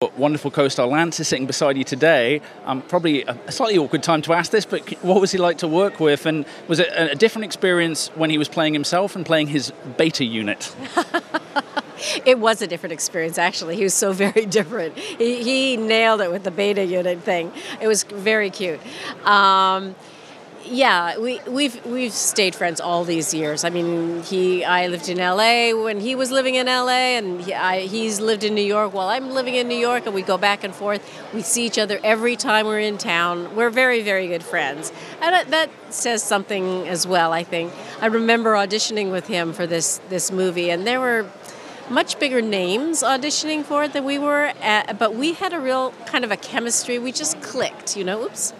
But wonderful co-star Lance is sitting beside you today. Probably a slightly awkward time to ask this, but what was he like to work with? And was it a different experience when he was playing himself and playing his beta unit? It was a different experience, actually. He was so very different. He nailed it with the beta unit thing. It was very cute. Yeah, we've stayed friends all these years. I mean, I lived in LA when he was living in LA, and he's lived in New York while I'm living in New York, and we go back and forth. We see each other every time we're in town. We're very, very good friends, and that says something as well, I think. I remember auditioning with him for this movie, and there were much bigger names auditioning for it than we were, but we had a real kind of a chemistry. We just clicked, you know. Oops.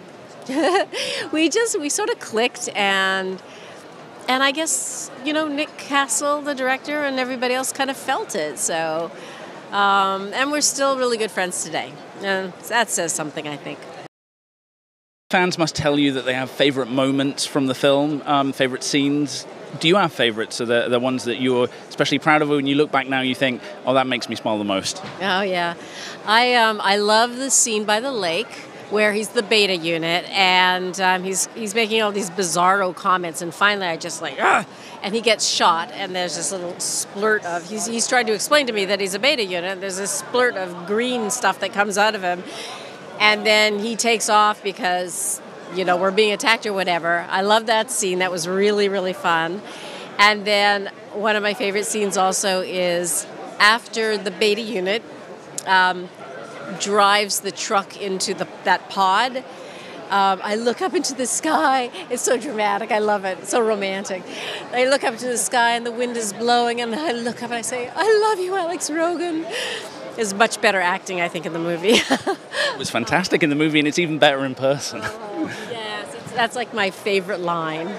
We sort of clicked, and I guess, you know, Nick Castle, the director, and everybody else kind of felt it. So, and we're still really good friends today. And that says something, I think. Fans must tell you that they have favorite moments from the film, favorite scenes. Do you have favorites? Are there the ones that you're especially proud of? When you look back now, you think, oh, that makes me smile the most. Oh yeah, I love the scene by the lake, where he's the beta unit, and he's making all these bizarro comments, and finally I just like, ugh! And he gets shot, and there's this little splurt of, he's trying to explain to me that he's a beta unit, there's this splurt of green stuff that comes out of him, and then he takes off because, you know, we're being attacked or whatever. I love that scene, that was really, really fun. And then one of my favorite scenes also is after the beta unit, drives the truck into that pod. I look up into the sky. It's so dramatic. I love it. It's so romantic. I look up to the sky and the wind is blowing, and I look up and I say, I love you, Alex Rogan. It's much better acting, I think, in the movie. It was fantastic in the movie, and it's even better in person. Oh, yes, that's like my favorite line.